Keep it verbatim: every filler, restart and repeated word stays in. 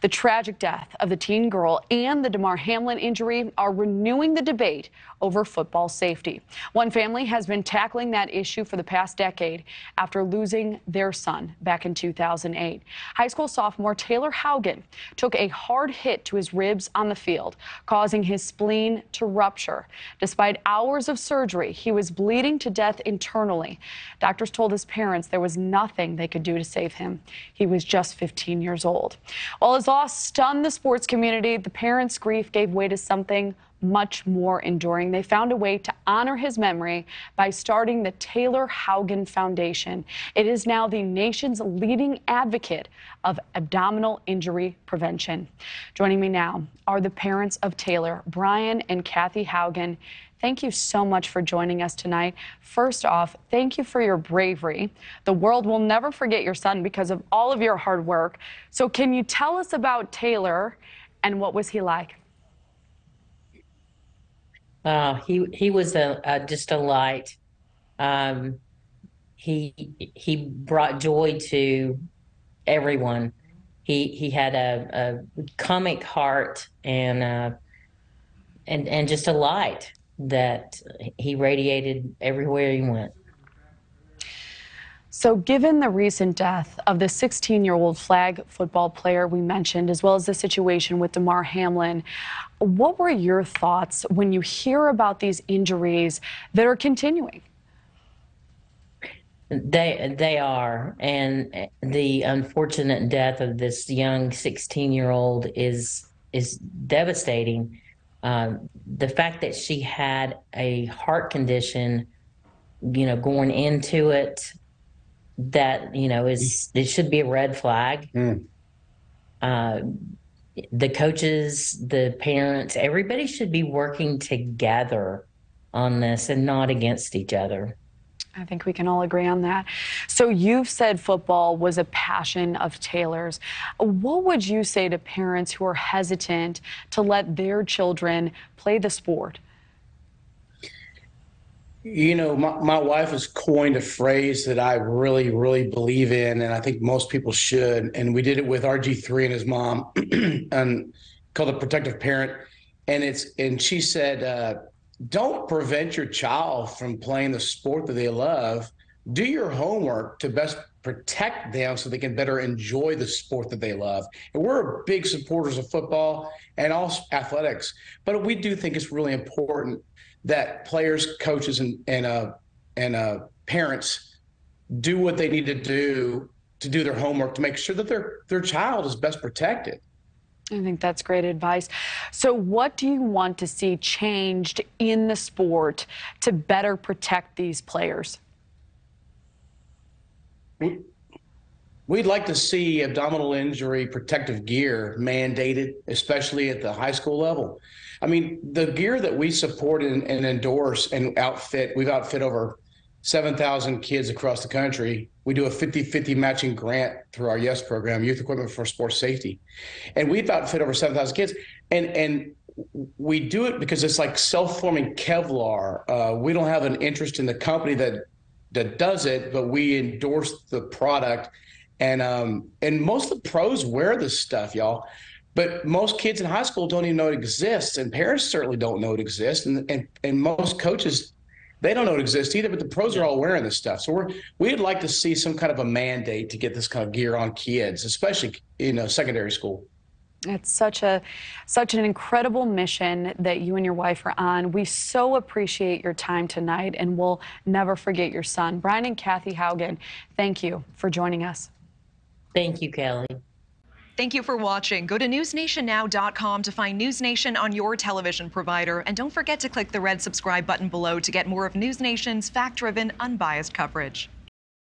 The tragic death of the teen girl and the Damar Hamlin injury are renewing the debate over football safety. One family has been tackling that issue for the past decade after losing their son back in two thousand eight. High school sophomore Taylor Haugen took a hard hit to his ribs on the field, causing his spleen to rupture. Despite hours of surgery, he was bleeding to death internally. Doctors told his parents there was nothing they could do to save him. He was just fifteen years old. While his loss stunned the sports community, the parents' grief gave way to something much more enduring. They found a way to honor his memory by starting the Taylor Haugen Foundation. It is now the nation's leading advocate of abdominal injury prevention. Joining me now are the parents of Taylor, Brian and Kathy Haugen. Thank you so much for joining us tonight. First off, thank you for your bravery. The world will never forget your son because of all of your hard work. So can you tell us about Taylor and what was he like? Uh, he he was a, a just a light. Um, he he brought joy to everyone. He he had a, a comic heart and uh, and and just a light that he radiated everywhere he went. So given the recent death of the sixteen-year-old flag football player we mentioned, as well as the situation with Damar Hamlin, what were your thoughts when you hear about these injuries that are continuing? They, they are, and the unfortunate death of this young sixteen-year-old is, is devastating. Uh, the fact that she had a heart condition, you know, going into it, that, you know, is, it should be a red flag. Mm. Uh, the coaches, the parents, everybody should be working together on this and not against each other. I think we can all agree on that. So you've said football was a passion of Taylor's. What would you say to parents who are hesitant to let their children play the sport? You know, my, my wife has coined a phrase that I really, really believe in, and I think most people should. And we did it with R G three and his mom, and called the protective parent. And it's and she said, uh, don't prevent your child from playing the sport that they love. Do your homework to best protect them so they can better enjoy the sport that they love. And we're big supporters of football and all athletics, but we do think it's really important that players, coaches, and and uh, and uh, parents do what they need to do to do their homework to make sure that their their child is best protected. I think that's great advice. So what do you want to see changed in the sport to better protect these players? We'd like to see abdominal injury protective gear mandated, especially at the high school level. I mean, the gear that we support and, and endorse and outfit, we've outfit over seven thousand kids across the country. We do a fifty fifty matching grant through our YES program, Youth Equipment for Sports Safety. And we've outfit over seven thousand kids. And, and we do it because it's like self-forming Kevlar. Uh, we don't have an interest in the company that that does it, but we endorse the product. And um, and most of the pros wear this stuff, y'all. But most kids in high school don't even know it exists, and parents certainly don't know it exists, and and, and most coaches, they don't know it exists either, but the pros are all wearing this stuff. So we're, we'd like to see some kind of a mandate to get this kind of gear on kids, especially, you know, secondary school. It's such a such an incredible mission that you and your wife are on. We so appreciate your time tonight, and we'll never forget your son. Brian and Kathy Haugen, thank you for joining us. Thank you, Kelly. Thank you for watching. Go to news nation now dot com to find NewsNation on your television provider. And don't forget to click the red subscribe button below to get more of NewsNation's fact-driven, unbiased coverage.